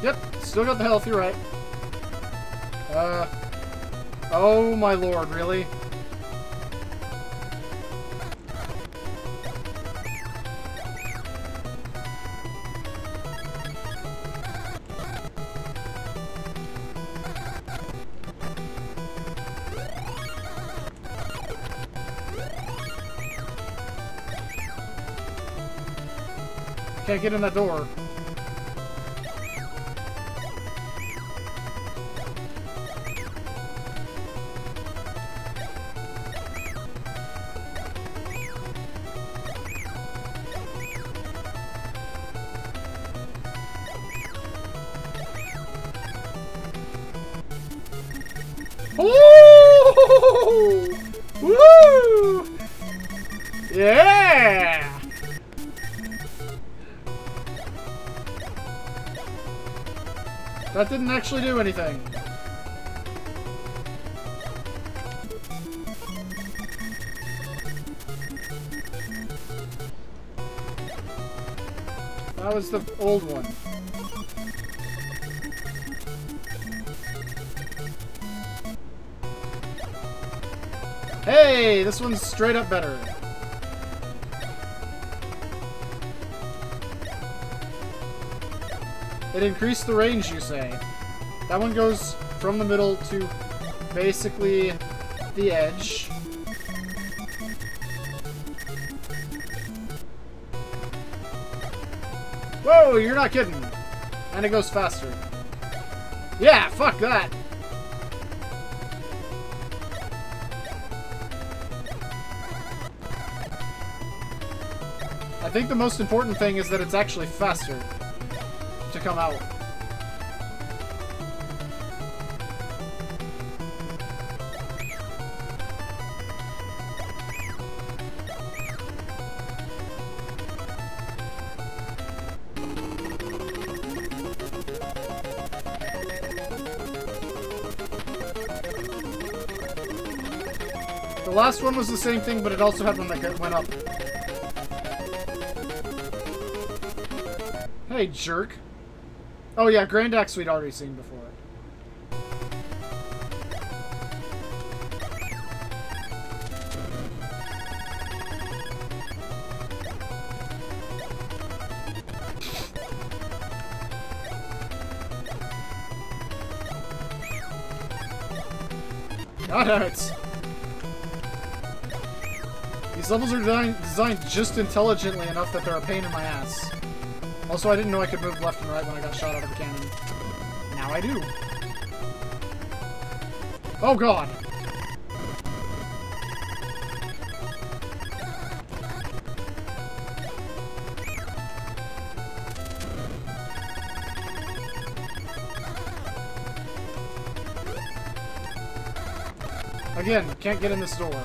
Yep, still got the health, you're right. Oh my lord, really? Can't get in that door. Ooh! Woo! Yeah! That didn't actually do anything. That was the old one. Hey, this one's straight up better. It increased the range, you say? That one goes from the middle to basically the edge. Whoa, you're not kidding. And it goes faster. Yeah, fuck that. I think the most important thing is that it's actually faster to come out. The last one was the same thing, but it also had one that went up. Hey, jerk. Oh yeah, Grandaxe we'd already seen before. That hurts. These levels are designed just intelligently enough that they're a pain in my ass. Also, I didn't know I could move left and right when I got shot out of a cannon. Now I do. Oh god! Again, can't get in this door.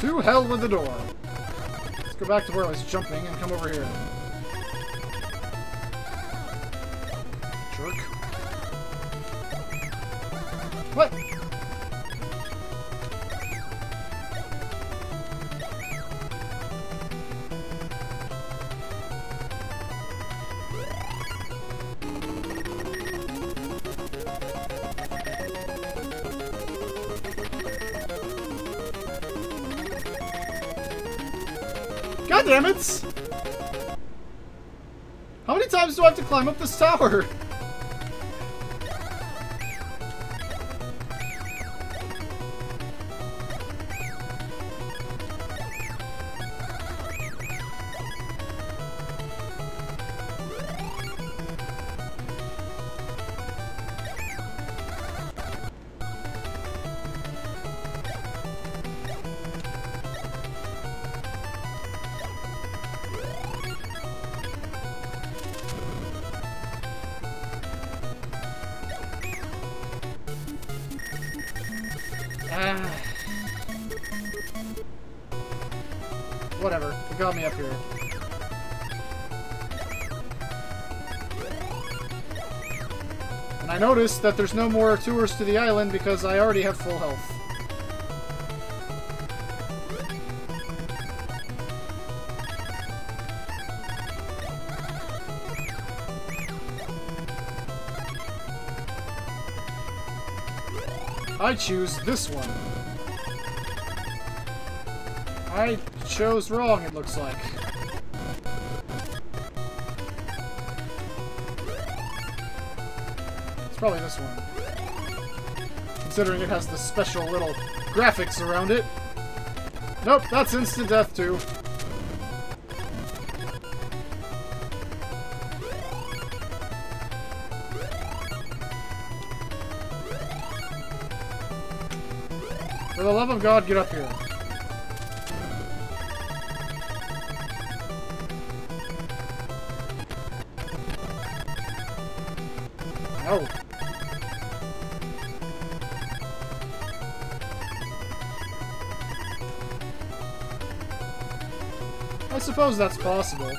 To hell with the door. Let's go back to where I was jumping and come over here. Jerk. What? God damn it! How many times do I have to climb up this tower? Whatever, it got me up here. And I noticed that there's no more tours to the island because I already have full health. I choose this one. I chose wrong, it looks like. It's probably this one. Considering it has the special little graphics around it. Nope, that's instant death too. For the love of God, get up here. No. I suppose that's possible.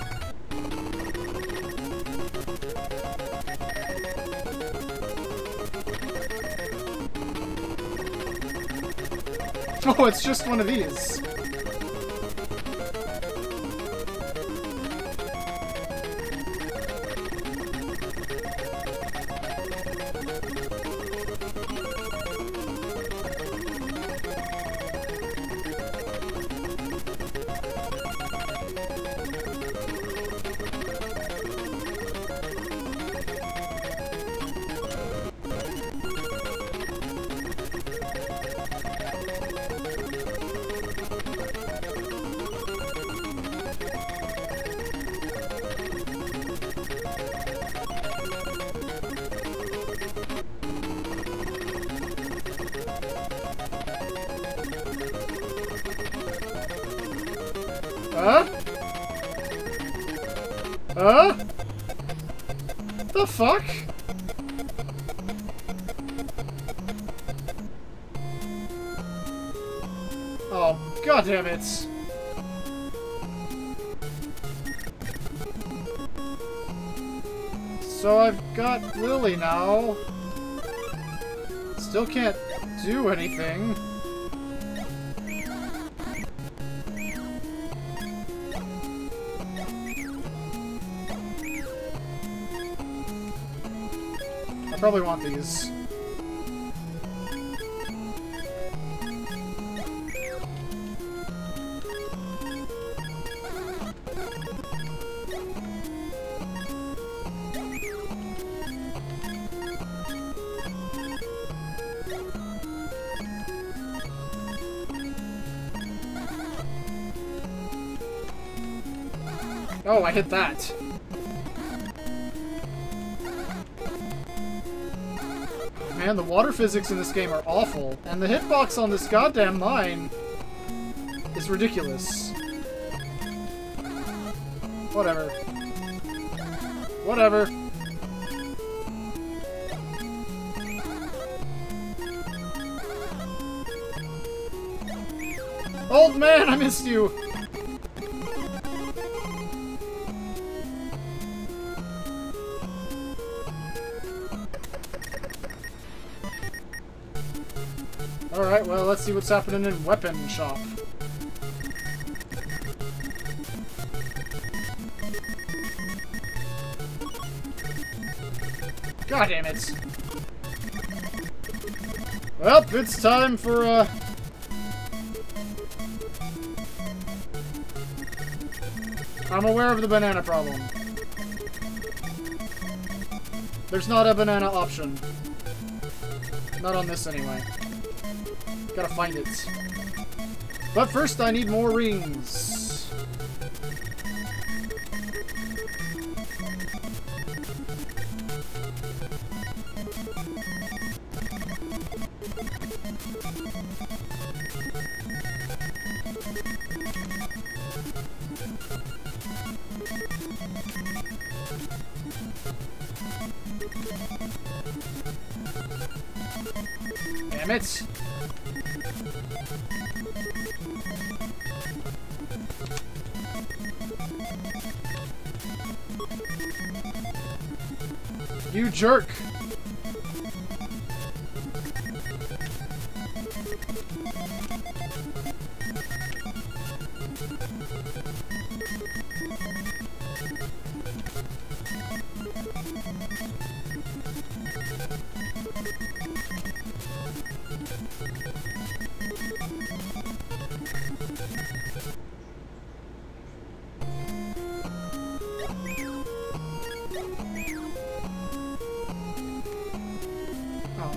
Oh, it's just one of these. The fuck? Oh, god damn it. So I've got Lily now. Still can't do anything. Probably want these. Oh, I hit that. Man, the water physics in this game are awful, and the hitbox on this goddamn mine is ridiculous. Whatever. Whatever. Old man, I missed you! Alright, well, let's see what's happening in Weapon Shop. God damn it! Well, it's time for, I'm aware of the banana problem. There's not a banana option. Not on this, anyway. Gotta find it. But first I need more rings. Damn it. You jerk!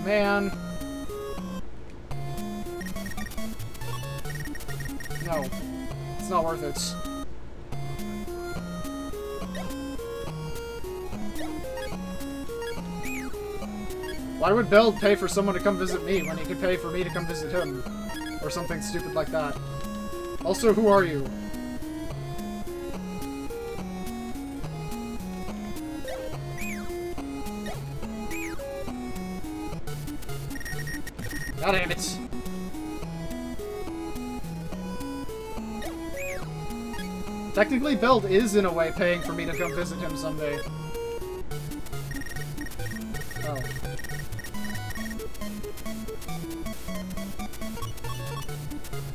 man. No. It's not worth it. Why would Bill pay for someone to come visit me when he could pay for me to come visit him? Or something stupid like that. Also, who are you? God damn it. Technically, Belt is, in a way, paying for me to come visit him someday. Oh.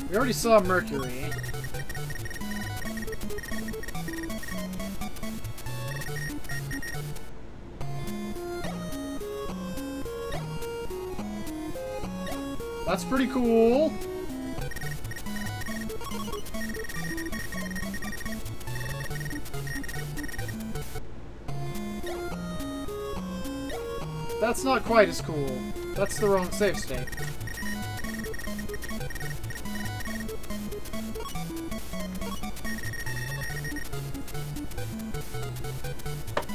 We already saw Mercury. That's pretty cool. That's not quite as cool. That's the wrong save state.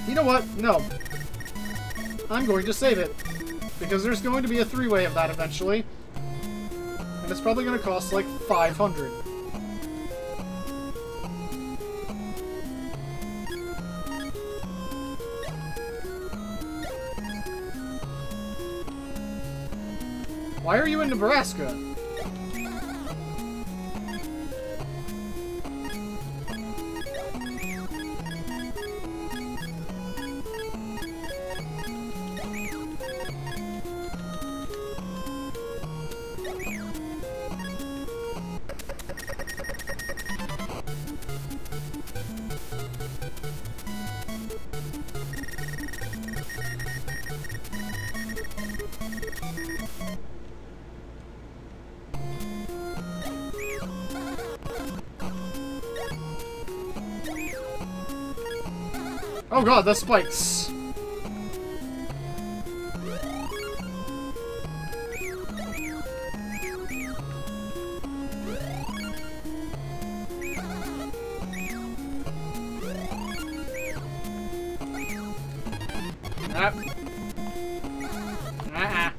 You know what? No. I'm going to save it. Because there's going to be a three-way of that eventually. And it's probably going to cost, like, 500. Why are you in Nebraska? Oh god, the spikes! Ah. Ah.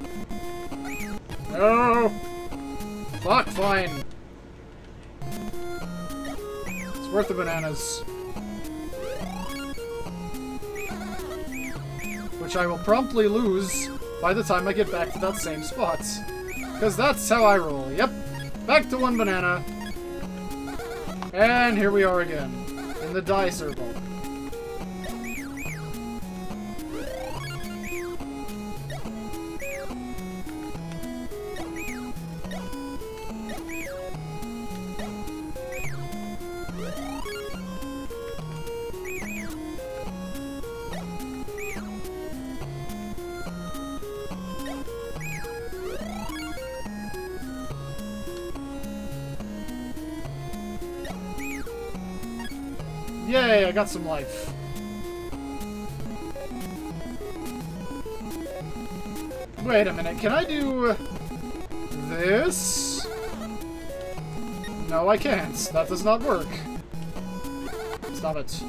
No! Fuck, fine. It's worth the bananas. Which I will promptly lose by the time I get back to that same spot. Because that's how I roll. Yep. Back to one banana. And here we are again. In the die circle. Yay, I got some life. Wait a minute, can I do this? No, I can't. That does not work. Stop it.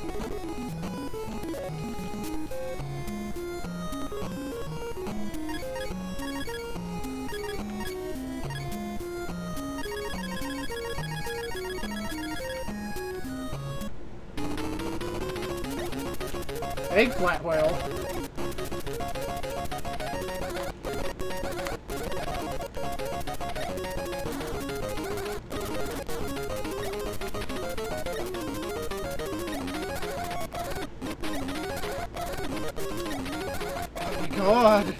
Eggplant whale. Oh my god.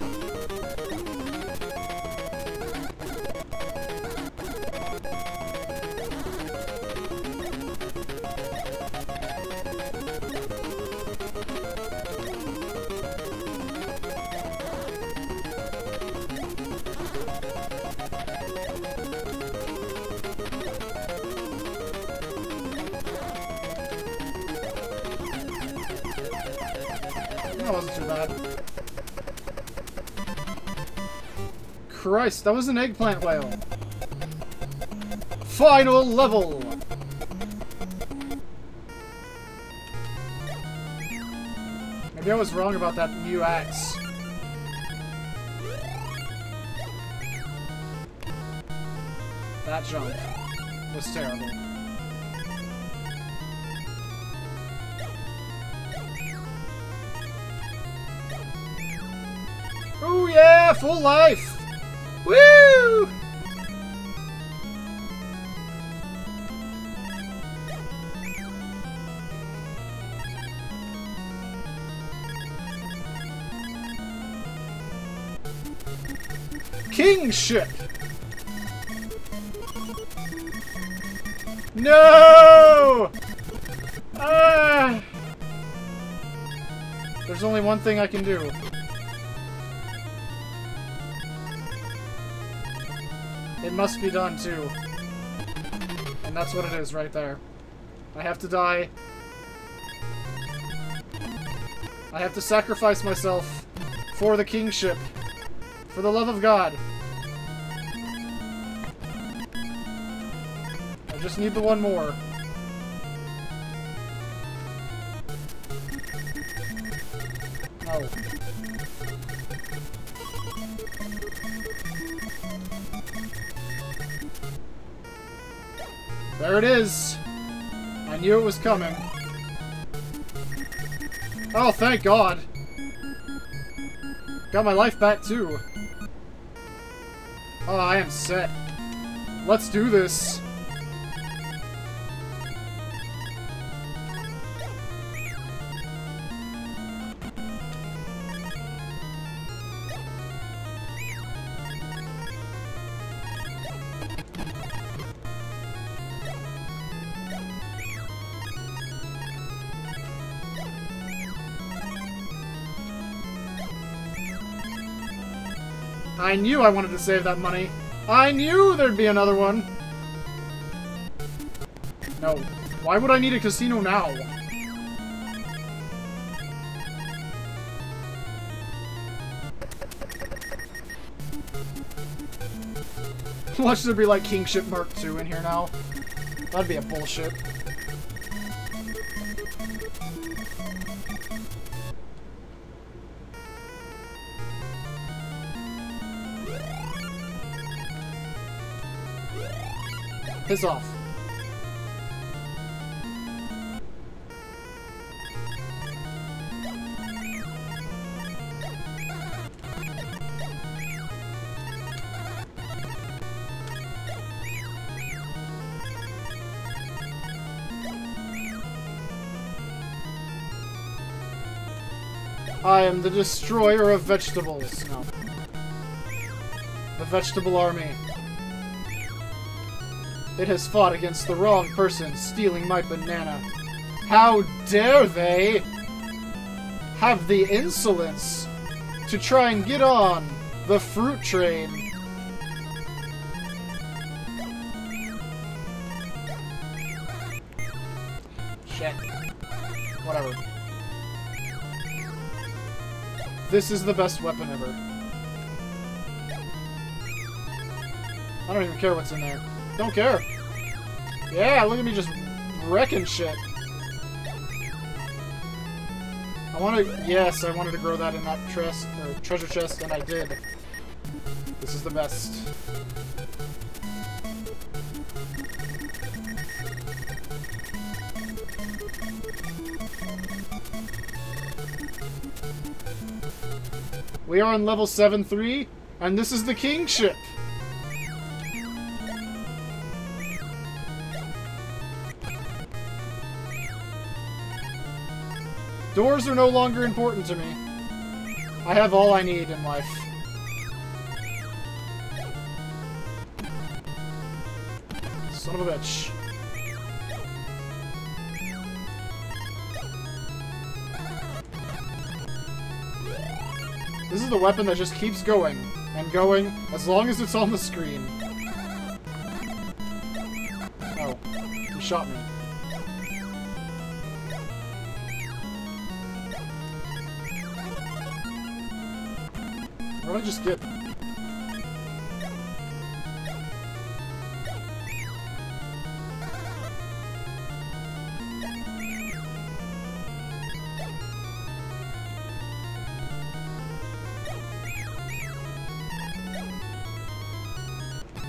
That wasn't too bad. Christ, that was an eggplant whale. Final level! Maybe I was wrong about that new axe. That jump was terrible. Oh yeah, full life! Woo! Kingship! No! Ah! There's only one thing I can do. It must be done too. And that's what it is right there. I have to die. I have to sacrifice myself for the kingship. For the love of God. I just need the one more. Oh. There it is. I knew it was coming. Oh, thank God. Got my life back too. Oh, I am set. Let's do this. I knew I wanted to save that money. I knew there'd be another one. No. Why would I need a casino now? Watch there be like Kingship Mark II in here now. That'd be a bullshit. Piss off. I am the destroyer of vegetables. No. The vegetable army. It has fought against the wrong person stealing my banana. How dare they have the insolence to try and get on the fruit train? Shit. Whatever. This is the best weapon ever. I don't even care what's in there. Don't care. Yeah, look at me just wrecking shit. I wanted... Yes, I wanted to grow that in that treasure chest, and I did. This is the best. We are on level 7-3, and this is the kingship. Doors are no longer important to me. I have all I need in life. Son of a bitch. This is the weapon that just keeps going and going as long as it's on the screen. Oh, he shot me. Where did I just get?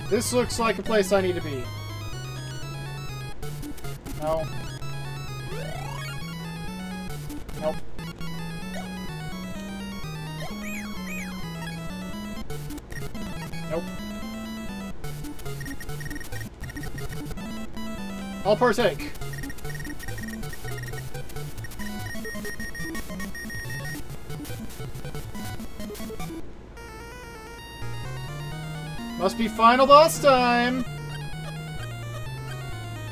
This looks like a place I need to be. No. Nope. Nope. I'll partake. Must be final boss time!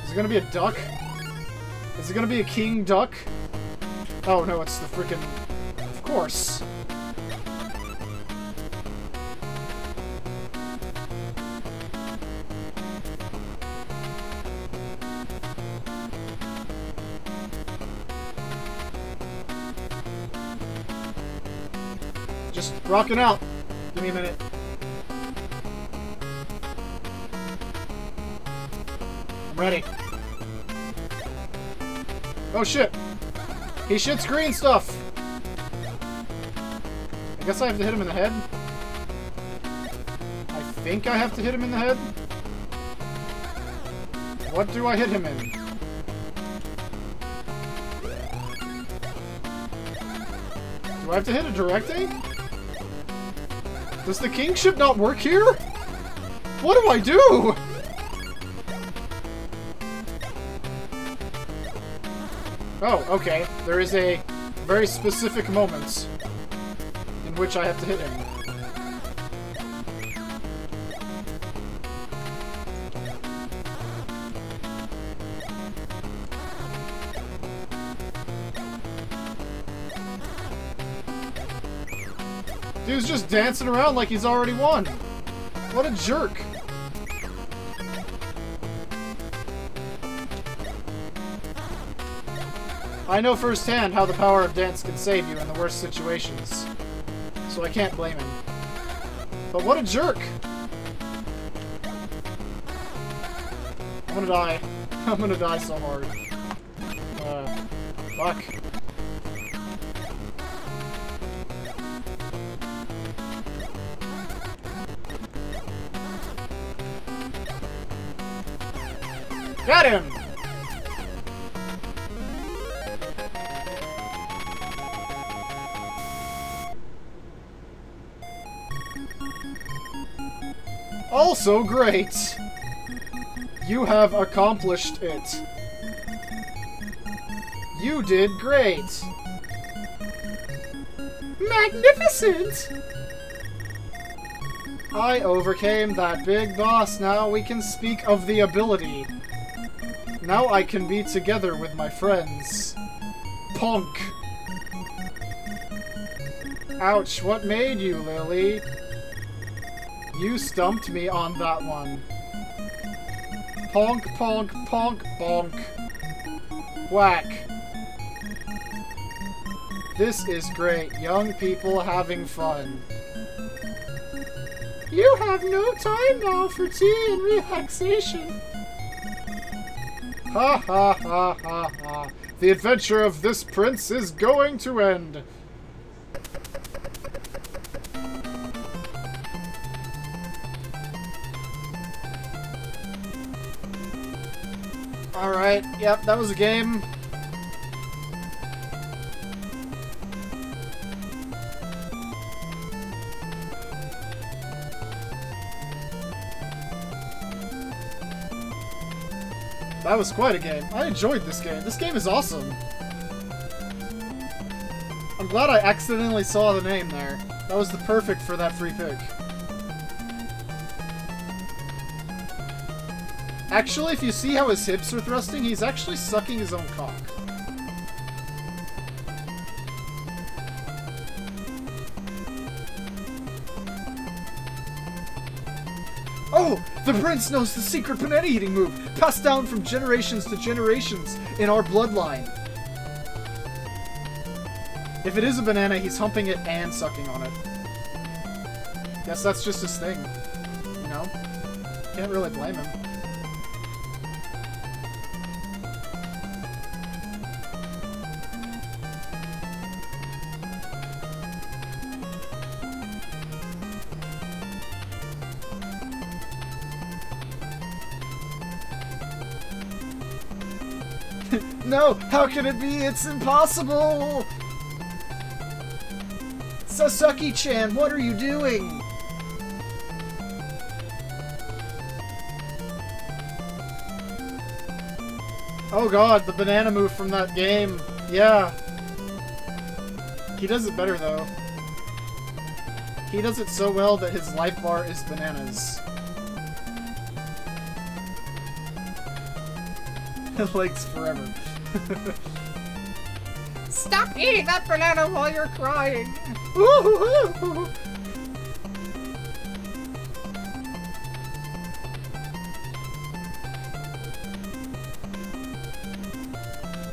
Is it gonna be a duck? Is it gonna be a king duck? Oh no, it's the frickin'... Of course! Just rocking out! Give me a minute. I'm ready. Oh shit! He shits green stuff! I guess I have to hit him in the head? I think I have to hit him in the head? What do I hit him in? Do I have to hit a direct aid? Does the kingship not work here? What do I do? Oh, okay. There is a very specific moment in which I have to hit him. Dude's just dancing around like he's already won. What a jerk. I know firsthand how the power of dance can save you in the worst situations, so I can't blame him. But what a jerk! I'm gonna die. I'm gonna die so hard. Fuck. Got him! Also great! You have accomplished it. You did great! Magnificent! I overcame that big boss. Now we can speak of the ability. Now I can be together with my friends. Punk! Ouch, what made you, Lily? You stumped me on that one. Ponk, ponk, ponk, bonk. Whack. This is great. Young people having fun. You have no time now for tea and relaxation. Ha ha ha ha ha. The adventure of this prince is going to end. Alright, yep, that was a game. That was quite a game. I enjoyed this game. This game is awesome. I'm glad I accidentally saw the name there. That was the perfect for that free pick. Actually, if you see how his hips are thrusting, he's actually sucking his own cock. Oh! The prince knows the secret panini-eating move, passed down from generations to generations in our bloodline. If it is a banana, he's humping it and sucking on it. Guess that's just his thing. You know? Can't really blame him. No! How can it be? It's impossible! Sasaki-chan, what are you doing? Oh god, the banana move from that game. Yeah. He does it better, though. He does it so well that his life bar is bananas. It likes forever. Stop eating that banana while you're crying! Woo-hoo-hoo-hoo-hoo.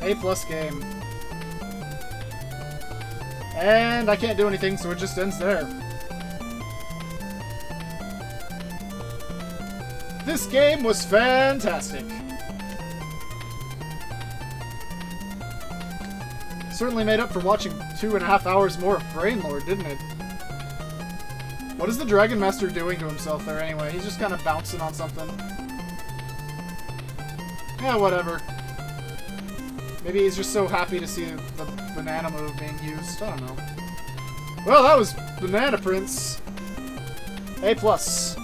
A+ game. And I can't do anything, so it just ends there. This game was fantastic. Certainly made up for watching 2.5 hours more of Brain Lord, didn't it? What is the Dragon Master doing to himself there anyway? He's just kind of bouncing on something. Yeah, whatever. Maybe he's just so happy to see the banana move being used. I don't know. Well, that was Banana Prince. A+.